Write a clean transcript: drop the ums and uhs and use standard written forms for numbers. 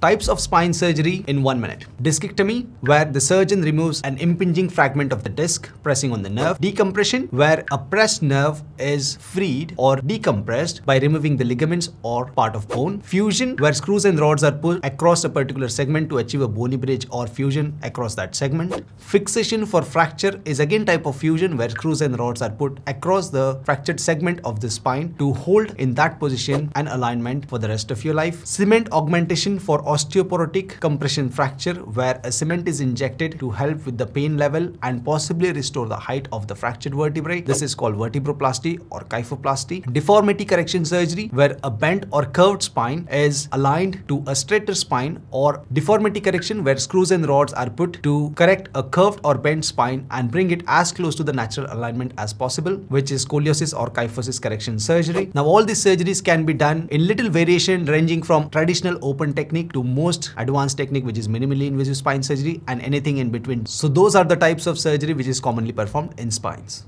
Types of spine surgery in 1 minute. Discectomy, where the surgeon removes an impinging fragment of the disc, pressing on the nerve. Decompression, where a pressed nerve is freed or decompressed by removing the ligaments or part of bone. Fusion, where screws and rods are pulled across a particular segment to achieve a bony bridge or fusion across that segment. Fixation for fracture is again type of fusion where screws and rods are put across the fractured segment of the spine to hold in that position and alignment for the rest of your life. Cement augmentation for osteoporotic compression fracture, where a cement is injected to help with the pain level and possibly restore the height of the fractured vertebrae. This is called vertebroplasty or kyphoplasty. Deformity correction surgery, where a bent or curved spine is aligned to a straighter spine, or deformity correction where screws and rods are put to correct a curved or bent spine and bring it as close to the natural alignment as possible, which is scoliosis or kyphosis correction surgery. Now all these surgeries can be done in little variation ranging from traditional open technique to most advanced technique, which is minimally invasive spine surgery, and anything in between. So those are the types of surgery which is commonly performed in spines.